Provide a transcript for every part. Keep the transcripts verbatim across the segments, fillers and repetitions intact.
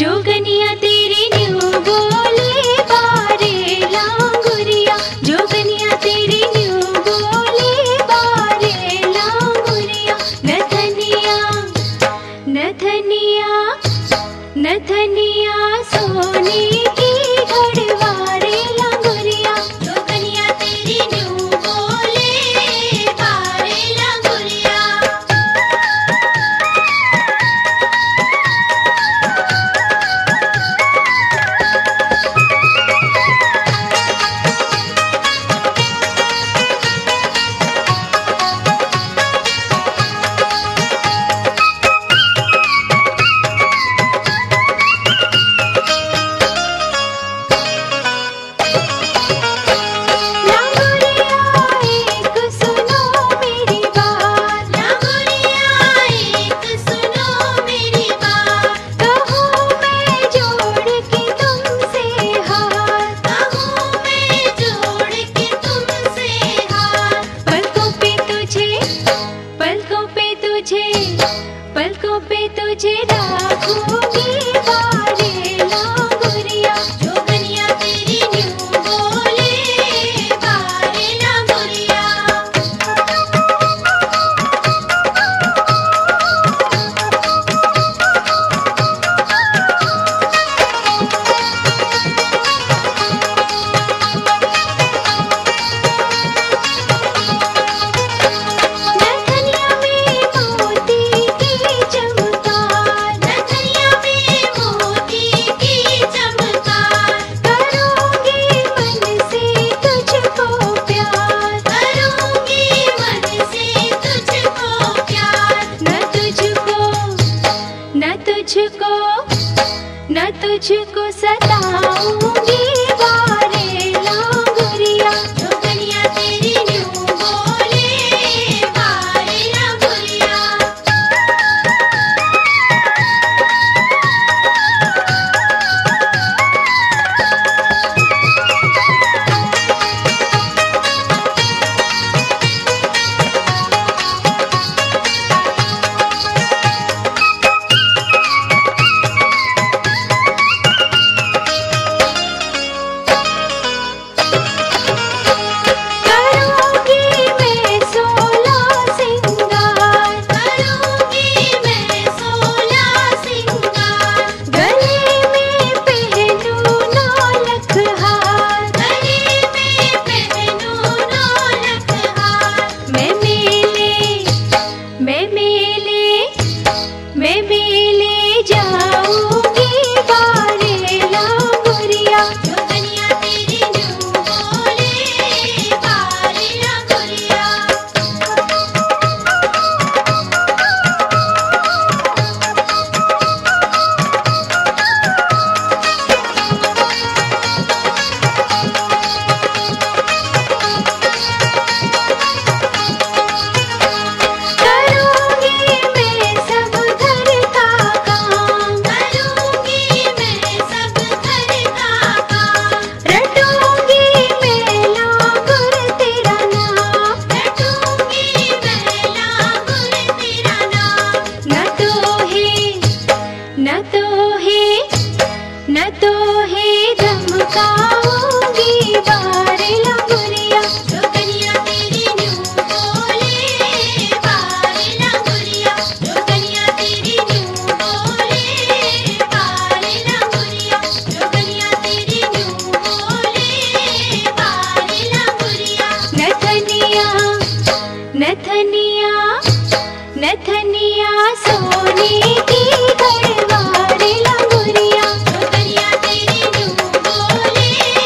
जोगनिया तेरी न्यू बोले बारे लांगुरिया, जोगनिया तेरी न्यू बोले बारे लांगुरिया। नथनिया नथनिया नथनिया सोने की घड़वारे लांगुरिया, जोगनिया तेरी न्यू बोले बारे लांगुरिया। पलकों पे तुझे राखूंगी बारे लांगुरिया, जोगनिया तेरी न्यू बोले बारे लांगुरिया। तुझको न तुझको सताऊंगी बारे लांगुरिया, जोगनिया तेरी न्यू बोले बारे लांगुरिया। न तो ही धमकाऊंगी बारे लांगुरिया, जोगनिया तेरी न्यू बोले बारे लांगुरिया, जोगनिया तेरी न्यू बोले बारे लांगुरिया, जोगनिया तेरी न्यू बोले बारे लांगुरिया। नथनिया नथनिया नथनिया सोने की घड़वारे लांगुरिया, जोगनिया तेरी न्यू बोले।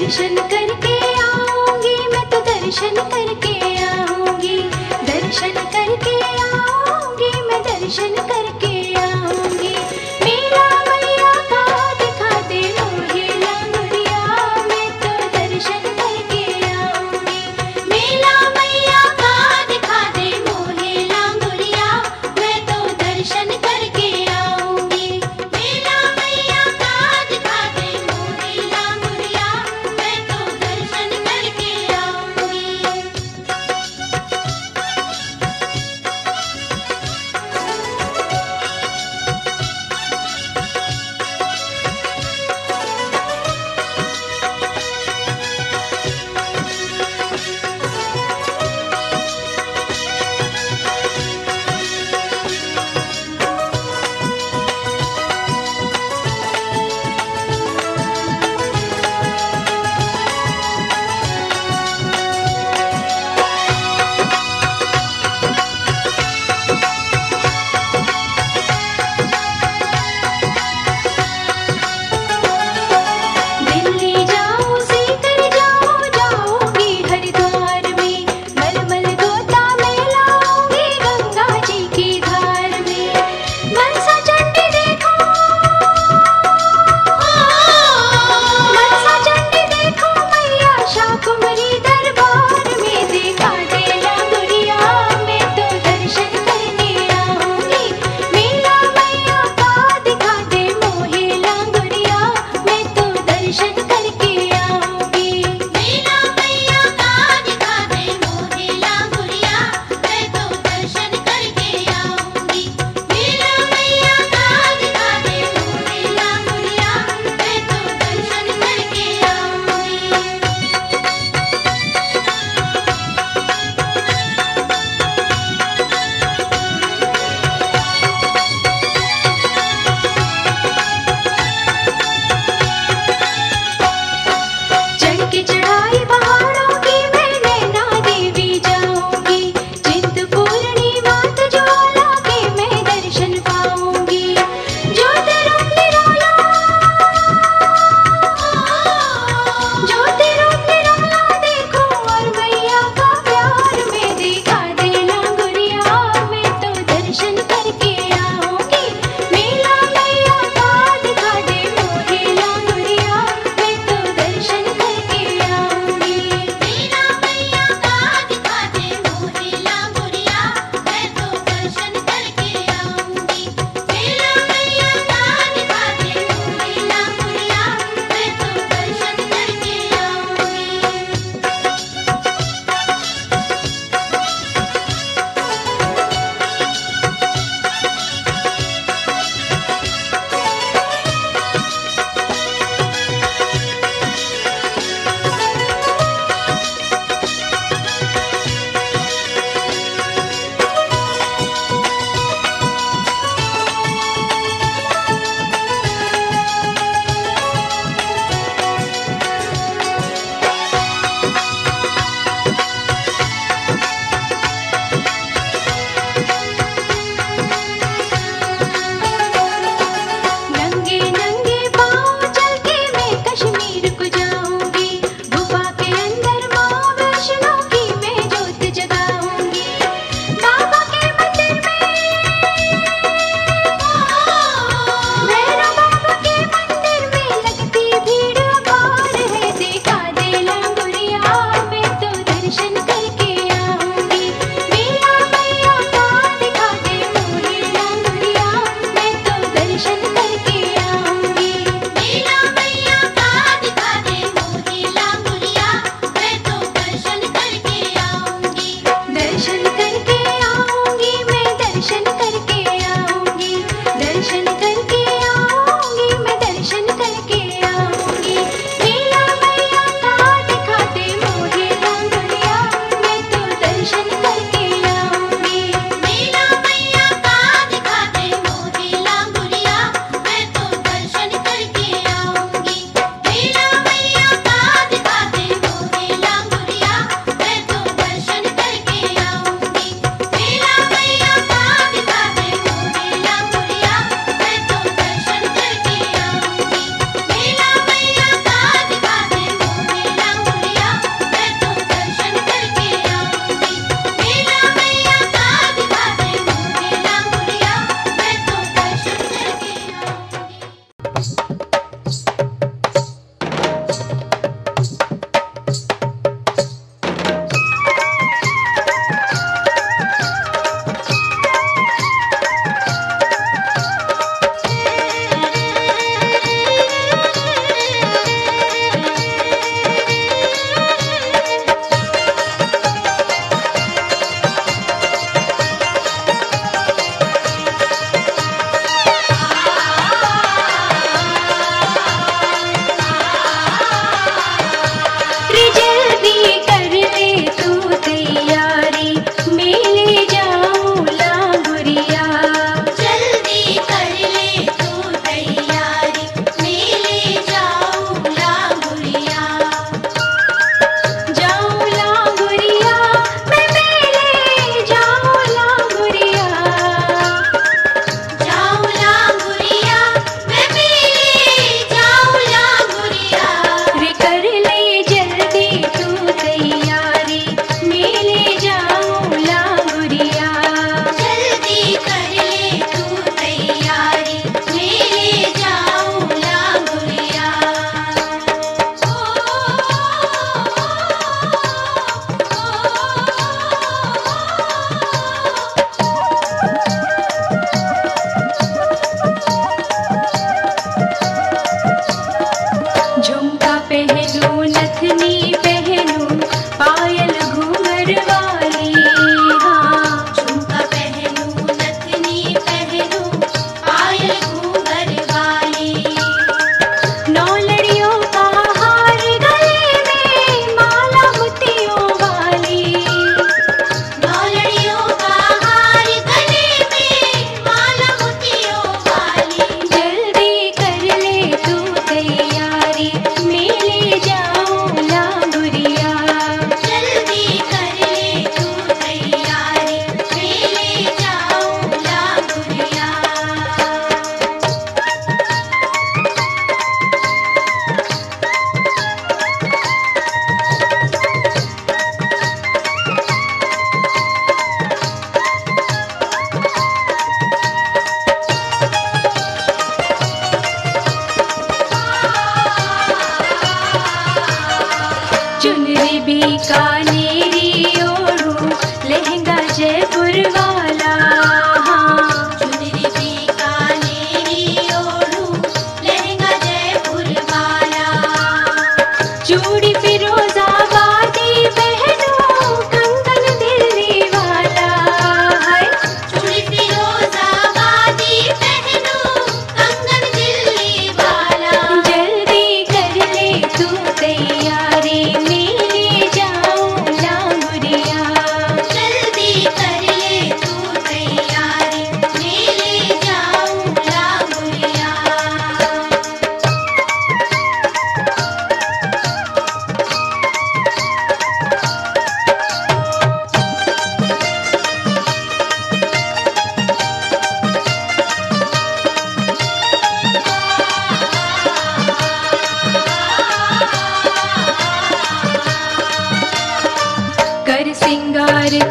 दर्शन करके आऊंगी, मैं तो दर्शन करके आऊंगी, दर्शन करके आऊंगी, मैं दर्शन करके आऊंगी। मेरा मैया का दिखा दे मुझे लांगुरिया, मैं तो दर्शन करके आऊंगी। मेरा मैया का दिखा दे मुझे लांगुरिया, मैं तो दर्शन करके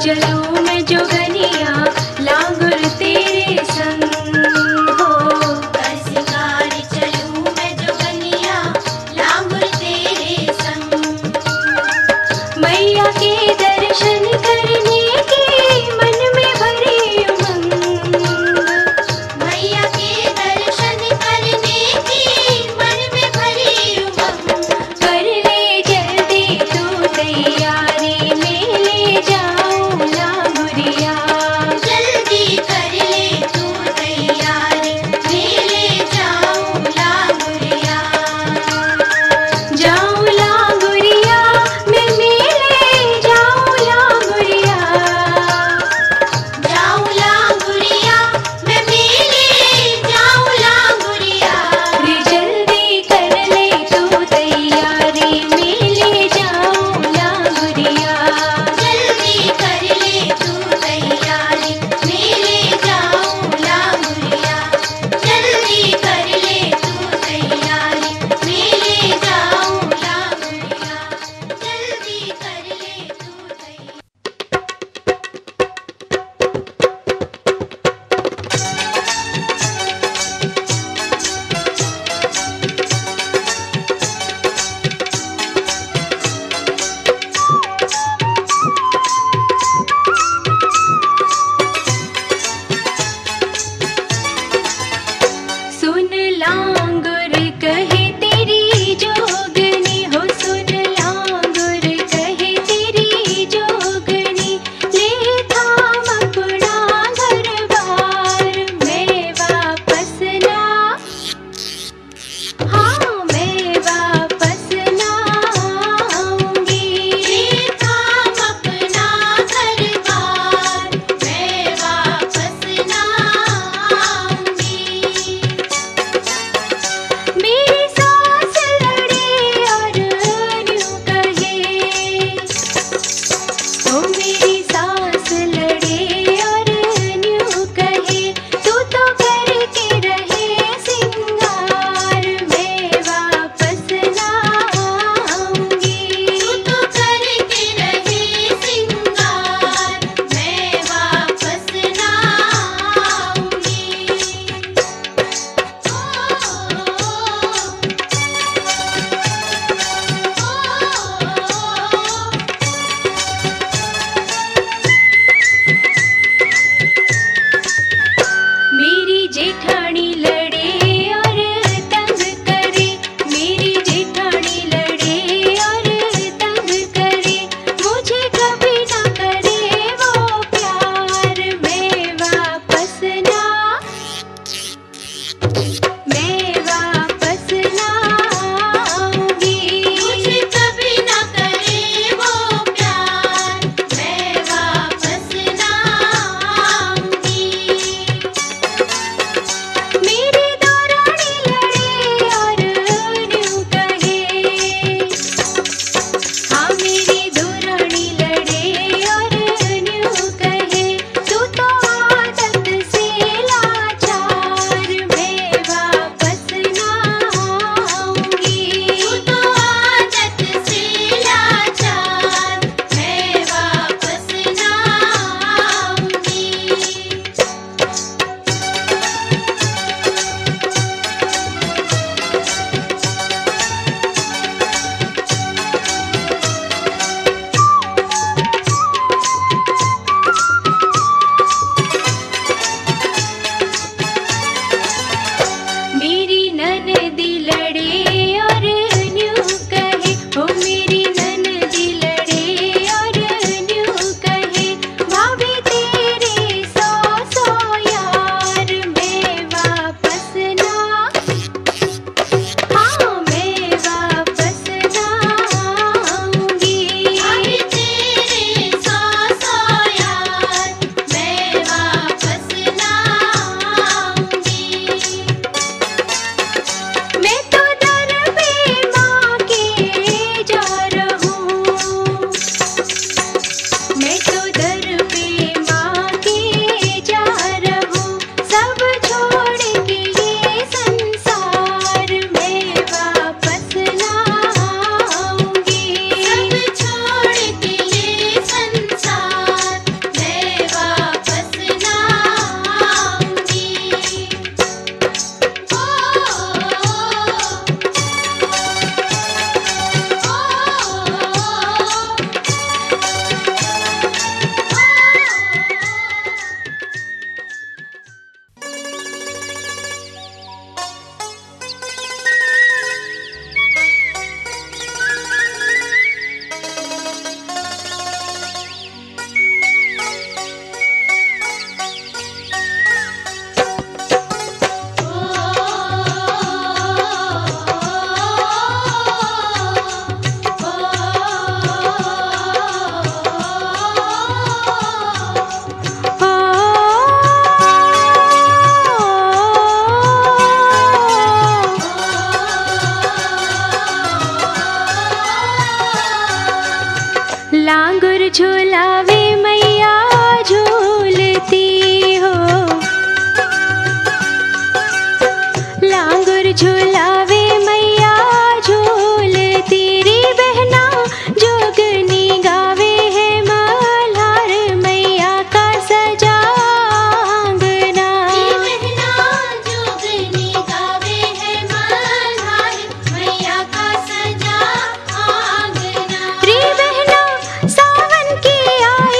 चलूं मैं जोगनिया लांगुर तेरे संग हो। कर सिंगार चलूं मैं जोगनिया लांगुर तेरे संग। मैया के दर्शन करने की मन में भरी उमंग। मैया के दर्शन करने की मन में भरी उमंग। कर ले जल्दी तू तैयारी, मैं ले जाऊं। लांगुर झूलावे मैया झूलती हो, लांगुर झूलावे मैया झूलती। रे बहना जोगनी गावे है मल्हार मैया का सजा आंगना, जोगनी गावे है मल्हार मैया का सजा आंगना। रे बहना सावन की आई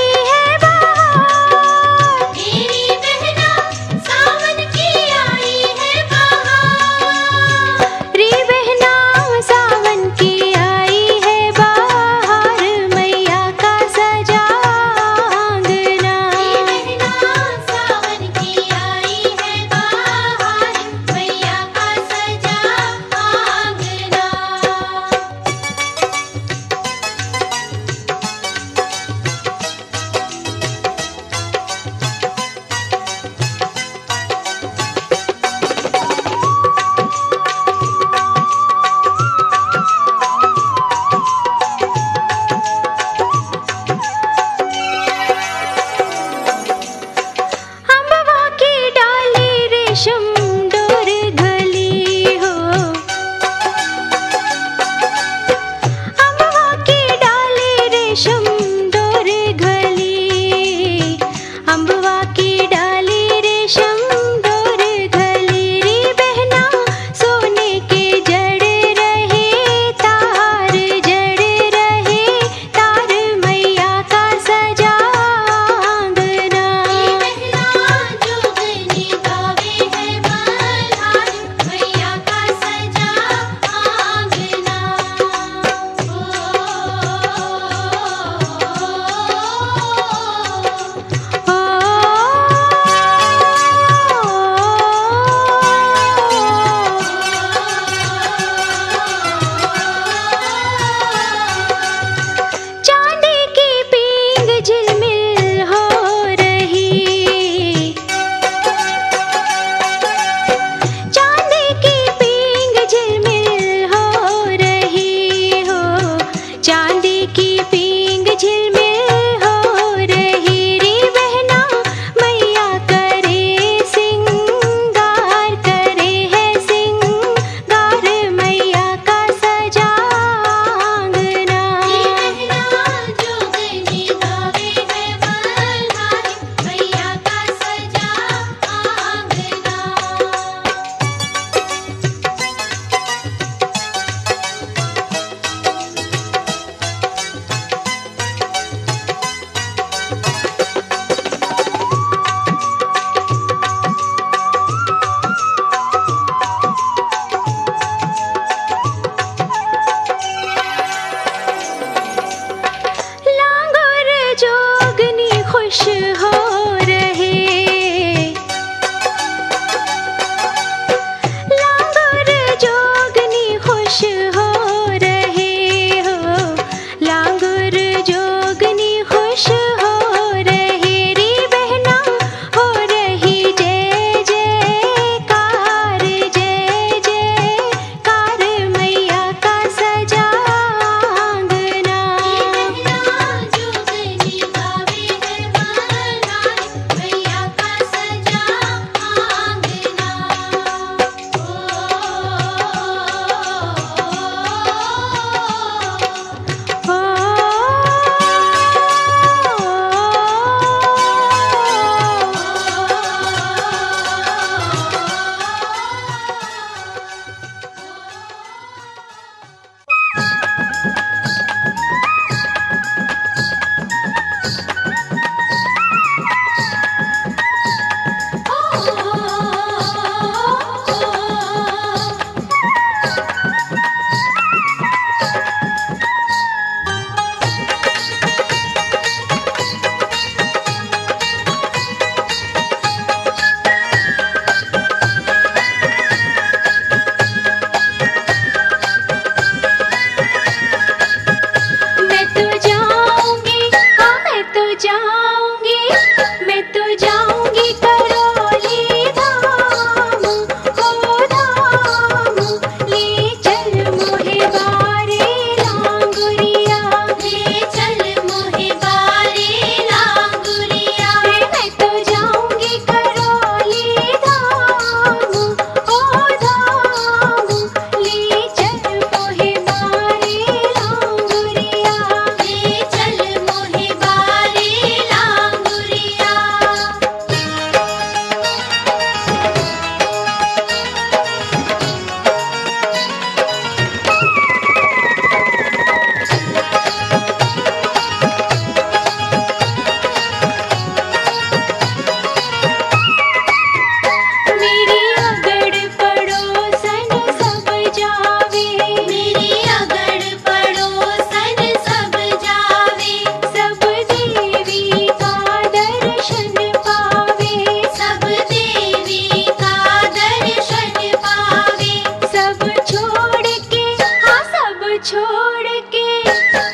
छोड़ के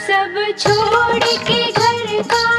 सब छोड़ के घर का।